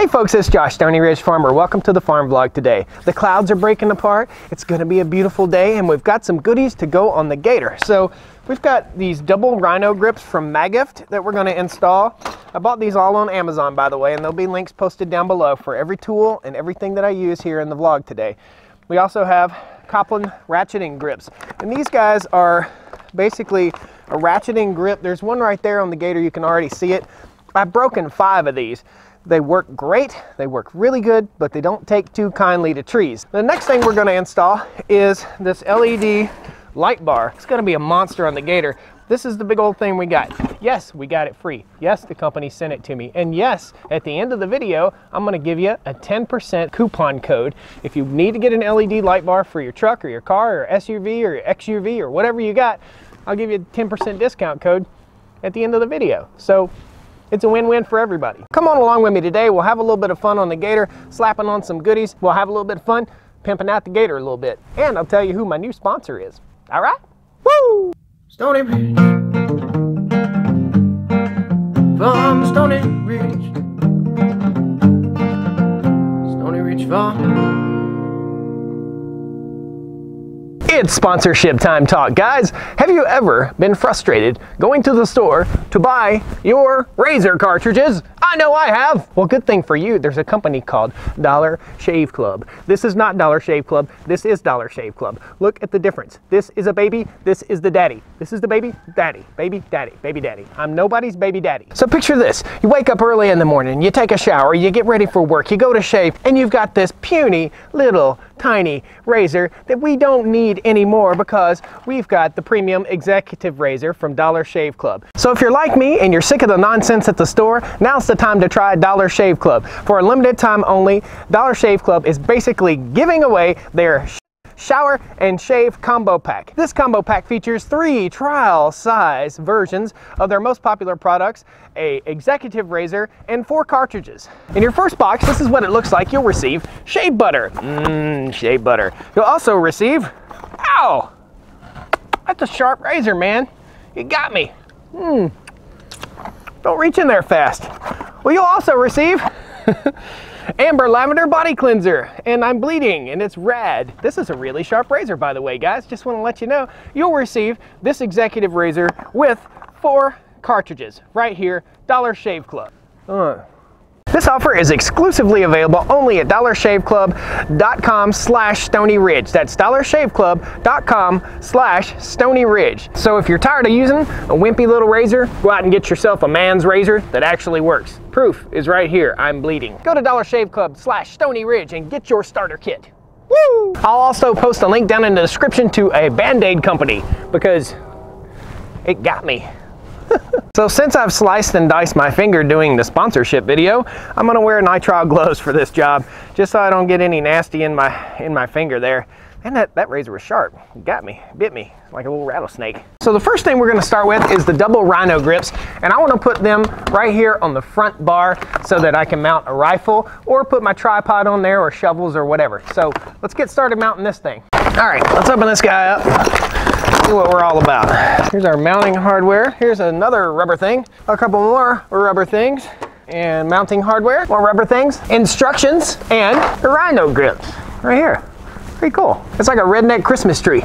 Hey folks, it's Josh, Stoney Ridge Farmer. Welcome to the farm vlog today. The clouds are breaking apart. It's gonna be a beautiful day and we've got some goodies to go on the Gator. So we've got these double rhino grips from Magift that we're gonna install. I bought these all on Amazon, by the way, and there'll be links posted down below for every tool and everything that I use here in the vlog today. We also have Kolpin ratcheting grips. And these guys are basically a ratcheting grip. There's one right there on the Gator, you can already see it. I've broken 5 of these. They work great, they work really good, but they don't take too kindly to trees. The next thing we're gonna install is this LED light bar. It's gonna be a monster on the Gator. This is the big old thing we got. Yes, we got it free. Yes, the company sent it to me. And yes, at the end of the video, I'm gonna give you a 10% coupon code. If you need to get an LED light bar for your truck or your car or SUV or XUV or whatever you got, I'll give you a 10% discount code at the end of the video. So it's a win-win for everybody. Come on along with me today. We'll have a little bit of fun on the Gator, slapping on some goodies. We'll have a little bit of fun pimping out the Gator a little bit. And I'll tell you who my new sponsor is. All right? Woo! Stony Ridge. From Stony Ridge. Stony Ridge Farmer. It's sponsorship time talk, guys. Have you ever been frustrated going to the store to buy your razor cartridges? I know I have. Well, good thing for you, there's a company called Dollar Shave Club. This is not Dollar Shave Club, this is Dollar Shave Club. Look at the difference. This is a baby, this is the daddy. This is the baby, daddy, baby, daddy, baby, daddy. I'm nobody's baby daddy. So picture this, you wake up early in the morning, you take a shower, you get ready for work, you go to shave, and you've got this puny little tiny razor that we don't need anymore because we've got the premium executive razor from Dollar Shave Club. So if you're like me and you're sick of the nonsense at the store, now's the time to try Dollar Shave Club. For a limited time only, Dollar Shave Club is basically giving away their shower and shave combo pack. This combo pack features 3 trial size versions of their most popular products, a executive razor, and 4 cartridges. In your first box, this is what it looks like. You'll receive shave butter. Shave butter. You'll also receive, ow! That's a sharp razor, man. You got me. Don't reach in there fast. Well, you'll also receive amber lavender body cleanser, and I'm bleeding and it's rad. This is a really sharp razor, by the way, guys. Just want to let you know, you'll receive this executive razor with 4 cartridges right here, Dollar Shave Club. This offer is exclusively available only at dollarshaveclub.com/Stony Ridge. That's dollarshaveclub.com/Stony Ridge. So if you're tired of using a wimpy little razor, go out and get yourself a man's razor that actually works. Proof is right here, I'm bleeding. Go to dollarshaveclub/Stony Ridge and get your starter kit. Woo! I'll also post a link down in the description to a Band-Aid company because it got me. So since I've sliced and diced my finger doing the sponsorship video, I'm gonna wear nitrile gloves for this job, just so I don't get any nasty in my finger there. And that razor was sharp. It got me, bit me, like a little rattlesnake. So the first thing we're gonna start with is the double rhino grips, and I wanna put them right here on the front bar so that I can mount a rifle or put my tripod on there or shovels or whatever. So let's get started mounting this thing. All right, let's open this guy up. See what we're all about. Here's our mounting hardware. Here's another rubber thing. A couple more rubber things. And mounting hardware, more rubber things, instructions, and the rhino grips right here. Pretty cool. It's like a redneck Christmas tree.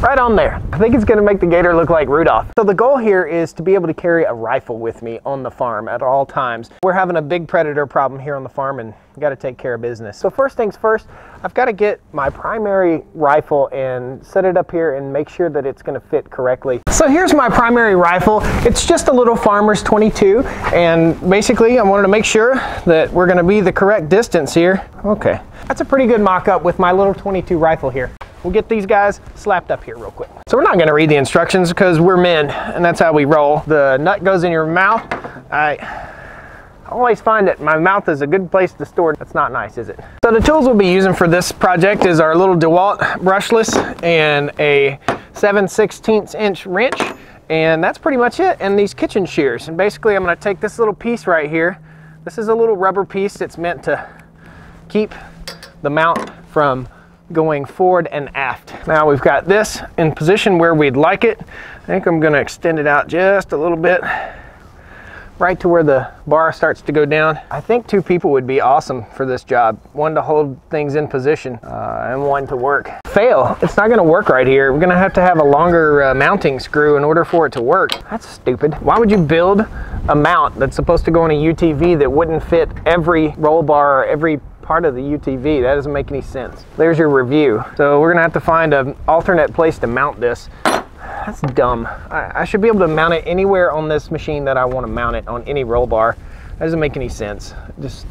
Right on there. I think it's gonna make the Gator look like Rudolph. So the goal here is to be able to carry a rifle with me on the farm at all times. We're having a big predator problem here on the farm and we gotta take care of business. So first things first, I've gotta get my primary rifle and set it up here and make sure that it's gonna fit correctly. So here's my primary rifle. It's just a little farmer's 22, and basically I wanted to make sure that we're gonna be the correct distance here. Okay, that's a pretty good mock-up with my little 22 rifle here. We'll get these guys slapped up here real quick. So we're not gonna read the instructions because we're men and that's how we roll. The nut goes in your mouth. I always find that my mouth is a good place to store. That's not nice, is it? So the tools we'll be using for this project is our little DeWalt brushless and a 7/16" wrench. And that's pretty much it. And these kitchen shears. And basically I'm gonna take this little piece right here. This is a little rubber piece that's meant to keep the mount from going forward and aft. Now we've got this in position where we'd like it. I think I'm gonna extend it out just a little bit. right to where the bar starts to go down. I think two people would be awesome for this job. One to hold things in position and one to work. Fail, it's not gonna work right here. We're gonna have to have a longer mounting screw in order for it to work. That's stupid. Why would you build a mount that's supposed to go on a UTV that wouldn't fit every roll bar or every part of the UTV? That doesn't make any sense. There's your review. So we're gonna have to find an alternate place to mount this. That's dumb. I should be able to mount it anywhere on this machine that I want to mount it on, any roll bar. That doesn't make any sense. Just,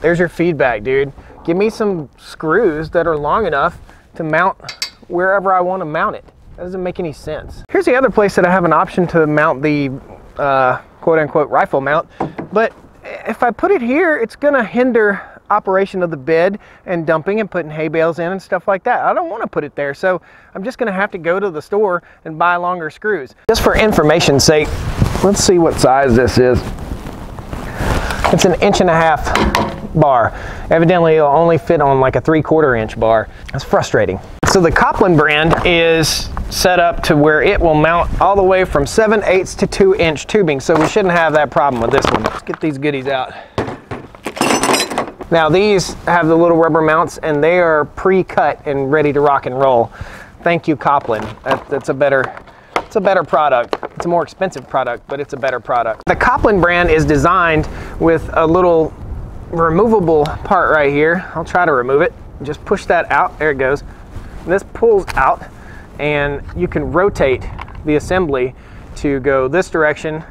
there's your feedback, dude. Give me some screws that are long enough to mount wherever I want to mount it. That doesn't make any sense. Here's the other place that I have an option to mount the quote-unquote rifle mount, but if I put it here, it's gonna hinder operation of the bed and dumping and putting hay bales in and stuff like that. I don't want to put it there, so I'm just gonna have to go to the store and buy longer screws. Just for information's sake, let's see what size this is. It's an 1.5 inch bar. Evidently it'll only fit on like a 3/4 inch bar. That's frustrating. So the Coplin brand is set up to where it will mount all the way from 7/8 to 2-inch tubing, so we shouldn't have that problem with this one. Let's get these goodies out. Now these have the little rubber mounts and they are pre-cut and ready to rock and roll. Thank you, Coplin. That's a better product. It's a more expensive product, but it's a better product. The Coplin brand is designed with a little removable part right here. I'll try to remove it. Just push that out. There it goes. This pulls out and you can rotate the assembly to go this direction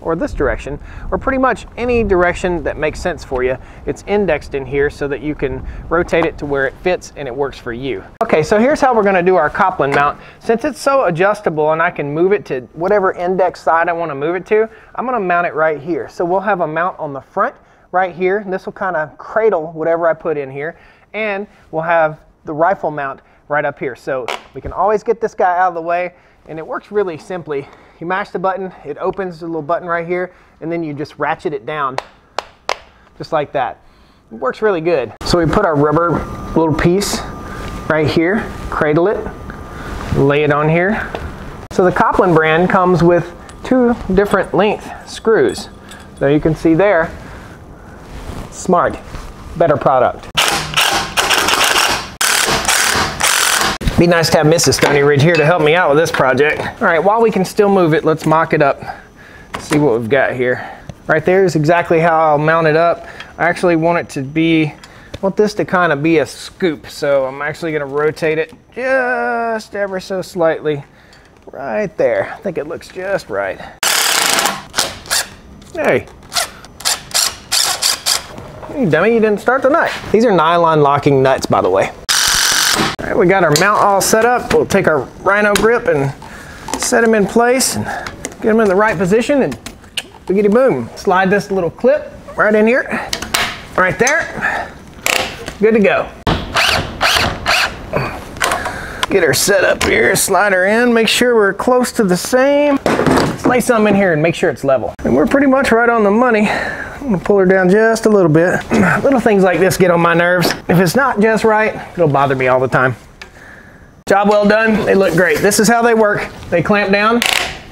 or this direction, or pretty much any direction that makes sense for you. It's indexed in here so that you can rotate it to where it fits and it works for you. Okay, so here's how we're gonna do our Coplin mount. Since it's so adjustable and I can move it to whatever index side I wanna move it to, I'm gonna mount it right here. So we'll have a mount on the front right here, and this will kinda cradle whatever I put in here, and we'll have the rifle mount right up here. So we can always get this guy out of the way, and it works really simply. You mash the button, it opens the little button right here, and then you just ratchet it down, just like that. It works really good. So we put our rubber little piece right here, cradle it, lay it on here. So the Coplin brand comes with two different length screws. So you can see there, smart, better product. Be nice to have Mrs. Stony Ridge here to help me out with this project. All right, while we can still move it, let's mock it up. Let's see what we've got here. Right there is exactly how I'll mount it up. I actually want it to be, I want this to kind of be a scoop, so I'm actually gonna rotate it just ever so slightly. Right there, I think it looks just right. Hey. Hey, dummy, you didn't start the nut. These are nylon locking nuts, by the way. All right, we got our mount all set up. We'll take our Rhino grip and set him in place and get him in the right position and boogity boom. Slide this little clip right in here, right there. Good to go. Get her set up here, slide her in, make sure we're close to the same. Let's lay some in here and make sure it's level. And we're pretty much right on the money. I'm gonna pull her down just a little bit. Little things like this get on my nerves. If it's not just right, it'll bother me all the time. Job well done, they look great. This is how they work. They clamp down,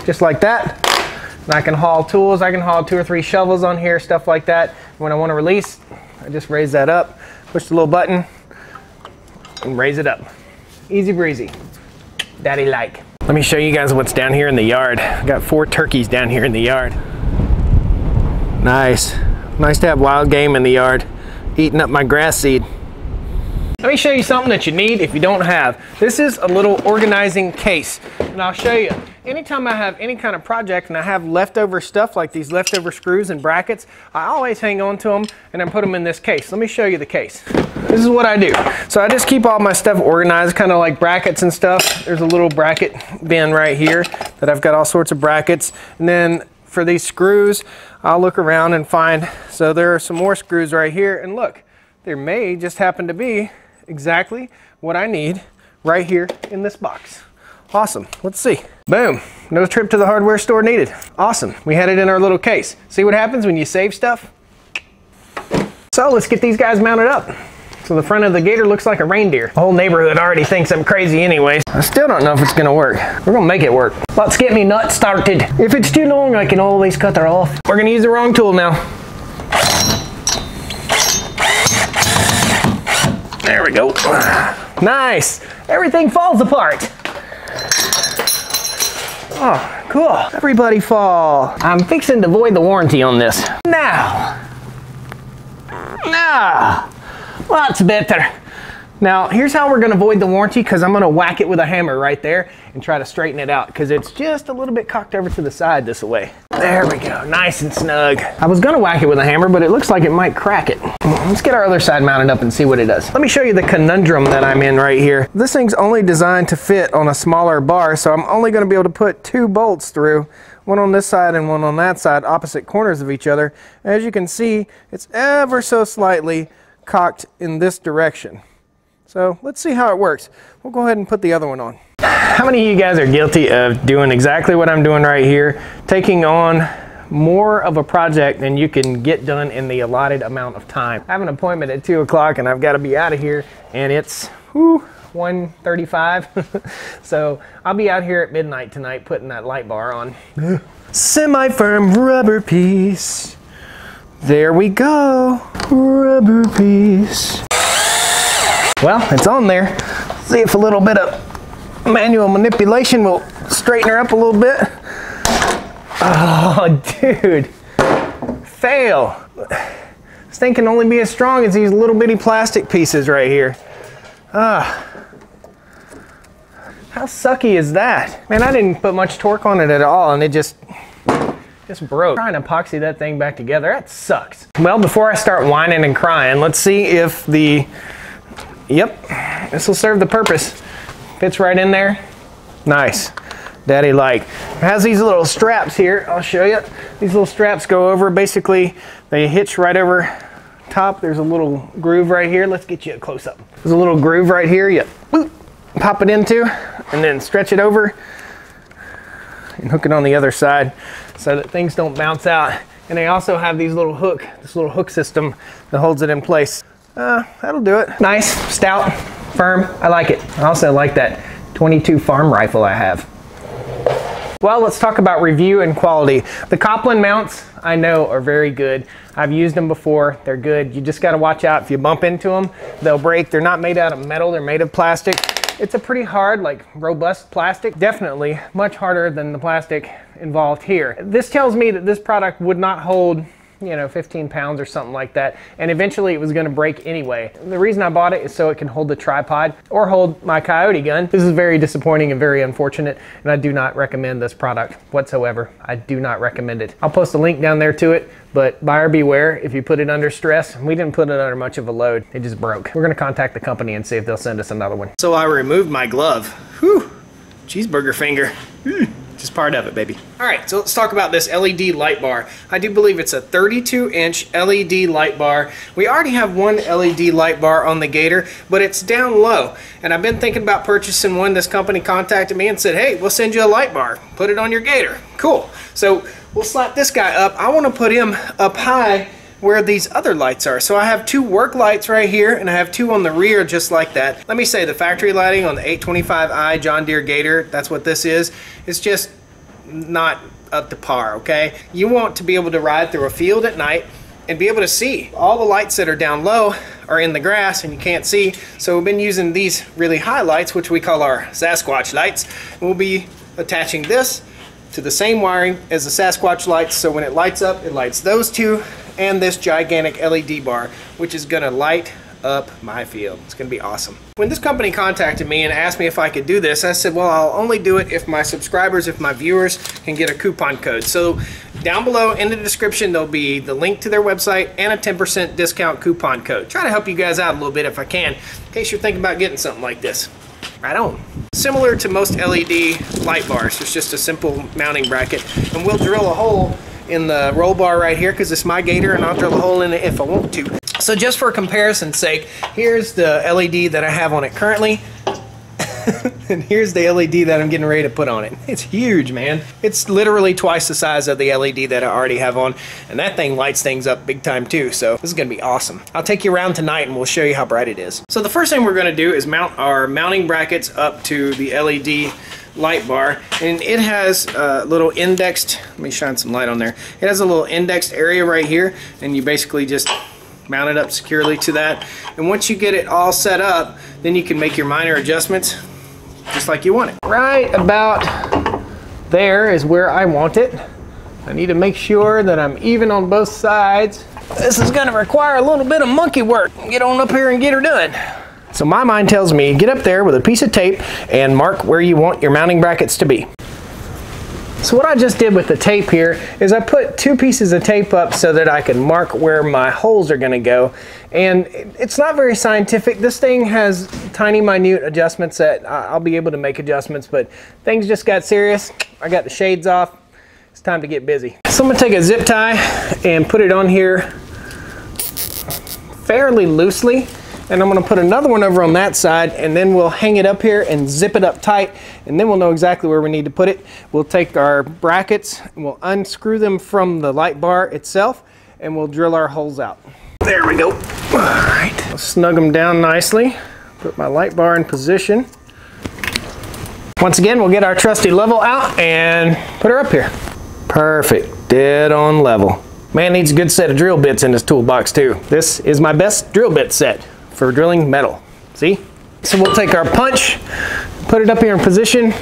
just like that. And I can haul tools, I can haul 2 or 3 shovels on here, stuff like that. When I wanna release, I just raise that up, push the little button, and raise it up. Easy breezy, daddy like. Let me show you guys what's down here in the yard. I've got 4 turkeys down here in the yard. Nice. Nice to have wild game in the yard, eating up my grass seed. Let me show you something that you need if you don't have. This is a little organizing case, and I'll show you. Anytime I have any kind of project and I have leftover stuff like these leftover screws and brackets, I always hang on to them and then put them in this case. Let me show you the case. This is what I do. So I just keep all my stuff organized, kind of like brackets and stuff. There's a little bracket bin right here that I've got all sorts of brackets. And then for these screws, I'll look around and find, so there are some more screws right here, and look, there may just happen to be exactly what I need right here in this box. Awesome, let's see. Boom, no trip to the hardware store needed. Awesome, we had it in our little case. See what happens when you save stuff? So let's get these guys mounted up. So the front of the Gator looks like a reindeer. The whole neighborhood already thinks I'm crazy anyways. I still don't know if it's gonna work. We're gonna make it work. Let's get me nut started. If it's too long, I can always cut her off. We're gonna use the wrong tool now. There we go. Nice. Everything falls apart. Oh, cool. Everybody fall. I'm fixing to void the warranty on this. Now. Now. Lots better. Now, here's how we're gonna void the warranty, because I'm gonna whack it with a hammer right there and try to straighten it out, because it's just a little bit cocked over to the side this way. There we go, nice and snug. I was gonna whack it with a hammer, but it looks like it might crack it. Let's get our other side mounted up and see what it does. Let me show you the conundrum that I'm in right here. This thing's only designed to fit on a smaller bar, so I'm only gonna be able to put two bolts through, one on this side and one on that side, opposite corners of each other. As you can see, it's ever so slightly cocked in this direction. So let's see how it works. We'll go ahead and put the other one on. How many of you guys are guilty of doing exactly what I'm doing right here, taking on more of a project than you can get done in the allotted amount of time? I have an appointment at 2 o'clock and I've got to be out of here, and it's 1:35. So I'll be out here at midnight tonight putting that light bar on. Semi-firm rubber piece. There we go, rubber piece. Well, it's on there. See if a little bit of manual manipulation will straighten her up a little bit. Oh, dude, fail. This thing can only be as strong as these little bitty plastic pieces right here. How sucky is that? Man, I didn't put much torque on it at all, and it just broke. Trying to epoxy that thing back together, that sucks. Well, before I start whining and crying, let's see if the, yep, this will serve the purpose. Fits right in there. Nice, daddy like. It has these little straps here, I'll show you. These little straps go over, basically they hitch right over top. There's a little groove right here. Let's get you a close up. There's a little groove right here, you boop, pop it into, and then stretch it over and hook it on the other side so that things don't bounce out. And they also have these little hook, this little hook system that holds it in place. That'll do it. Nice, stout, firm, I like it. I also like that 22 farm rifle I have. Well, let's talk about review and quality. The Kolpin mounts, I know, are very good. I've used them before, they're good. You just gotta watch out if you bump into them, they'll break. They're not made out of metal, they're made of plastic. It's a pretty hard, like robust plastic, definitely much harder than the plastic involved here. This tells me that this product would not hold, you know, 15 pounds or something like that, and eventually it was gonna break anyway. The reason I bought it is so it can hold the tripod or hold my coyote gun. This is very disappointing and very unfortunate, and I do not recommend this product whatsoever. I do not recommend it. I'll post a link down there to it, but buyer beware if you put it under stress. We didn't put it under much of a load, it just broke. We're gonna contact the company and see if they'll send us another one. So I removed my glove. Whew, cheeseburger finger. Just part of it, baby. All right, so let's talk about this LED light bar. I do believe it's a 32-inch LED light bar. We already have one LED light bar on the Gator, but it's down low, and I've been thinking about purchasing one. This company contacted me and said, hey, we'll send you a light bar, put it on your Gator. Cool, so we'll slap this guy up. I want to put him up high where these other lights are. So I have two work lights right here, and I have two on the rear just like that. Let me say, the factory lighting on the 825i John Deere Gator, that's what this is, it's just not up to par, okay? You want to be able to ride through a field at night and be able to see. All the lights that are down low are in the grass and you can't see, so we've been using these really high lights, which we call our Sasquatch lights. We'll be attaching this to the same wiring as the Sasquatch lights, so when it lights up, it lights those two and this gigantic LED bar, which is gonna light up my field. It's gonna be awesome. When this company contacted me and asked me if I could do this, I said, well, I'll only do it if my subscribers, if my viewers can get a coupon code. So down below in the description, there'll be the link to their website and a 10% discount coupon code. Try to help you guys out a little bit if I can, in case you're thinking about getting something like this. Right on. Similar to most LED light bars, it's just a simple mounting bracket, and we'll drill a hole in the roll bar right here because it's my Gator, and I'll drill a hole in it if I want to. So just for comparison's sake, here's the LED that I have on it currently. And here's the LED that I'm getting ready to put on it. It's huge, man. It's literally twice the size of the LED that I already have on, and that thing lights things up big time too, so this is gonna be awesome. I'll take you around tonight and we'll show you how bright it is. So the first thing we're gonna do is mount our mounting brackets up to the LED light bar, and it has a little indexed, let me shine some light on there, it has a little indexed area right here, and you basically just mount it up securely to that, and once you get it all set up, then you can make your minor adjustments just like you want it. Right about there is where I want it. I need to make sure that I'm even on both sides. This is going to require a little bit of monkey work. Get on up here and get her done. So my mind tells me get up there with a piece of tape and mark where you want your mounting brackets to be. So what I just did with the tape here is I put two pieces of tape up so that I can mark where my holes are gonna go. And it's not very scientific. This thing has tiny minute adjustments that I'll be able to make adjustments, but things just got serious. I got the shades off. It's time to get busy. So I'm gonna take a zip tie and put it on here fairly loosely. And I'm gonna put another one over on that side, and then we'll hang it up here and zip it up tight, and then we'll know exactly where we need to put it. We'll take our brackets and we'll unscrew them from the light bar itself, and we'll drill our holes out. There we go. All right, I'll snug them down nicely. Put my light bar in position. Once again, we'll get our trusty level out and put her up here. Perfect, dead on level. Man needs a good set of drill bits in his toolbox too. This is my best drill bit set for drilling metal. See? So we'll take our punch, put it up here in position,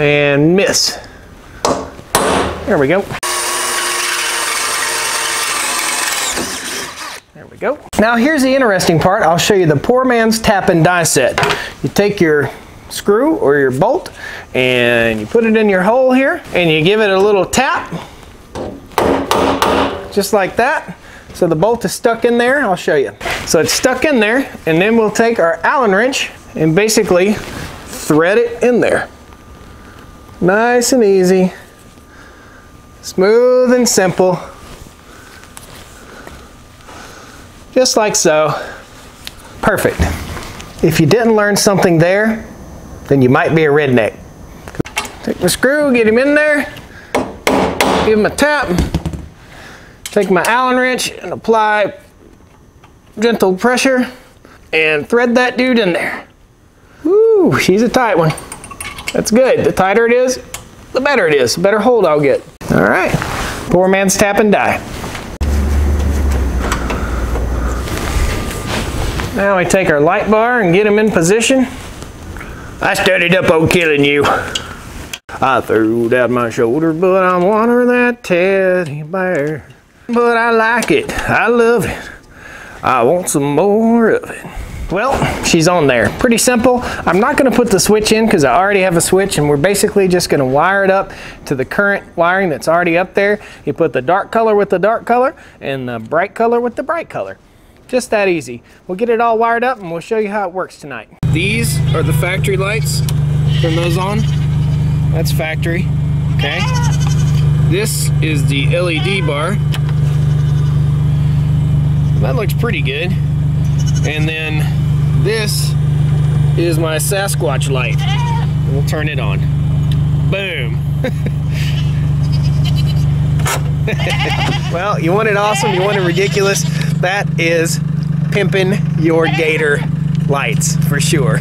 and miss. There we go. There we go. Now here's the interesting part. I'll show you the poor man's tap and die set. You take your screw or your bolt and you put it in your hole here and you give it a little tap, just like that. So the bolt is stuck in there, I'll show you. So it's stuck in there, and then we'll take our Allen wrench and basically thread it in there. Nice and easy, smooth and simple. Just like so, perfect. If you didn't learn something there, then you might be a redneck. Take my screw, get him in there, give him a tap. Take my Allen wrench and apply gentle pressure and thread that dude in there. Woo, he's a tight one. That's good. The tighter it is, the better hold I'll get. All right, poor man's tap and die. Now we take our light bar and get him in position. I studied up on killing you. I threw down my shoulder, but I'm watering that teddy bear. But I like it, I love it, I want some more of it. Well, she's on there, pretty simple. I'm not gonna put the switch in because I already have a switch, and we're basically just gonna wire it up to the current wiring that's already up there. You put the dark color with the dark color and the bright color with the bright color. Just that easy. We'll get it all wired up and we'll show you how it works tonight. These are the factory lights. Turn those on. That's factory, okay. This is the LED bar. That looks pretty good. And then this is my Sasquatch light. We'll turn it on. Boom. Well, you want it awesome, you want it ridiculous. That is pimping your gator lights for sure.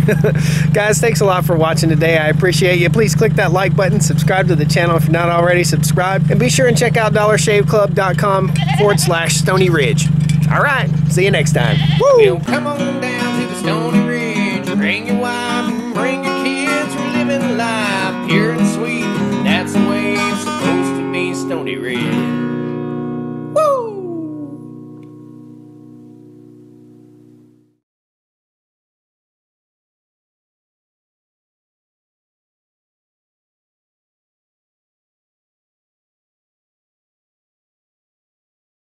Guys, thanks a lot for watching today. I appreciate you. Please click that like button, subscribe to the channel if you're not already subscribed, and be sure and check out dollarshaveclub.com/Stony Ridge. All right, see you next time. Woo! Come on down to the Stony Ridge, bring your wife and bring your kids. We're living life pure and sweet. That's the way it's supposed to be, Stony Ridge.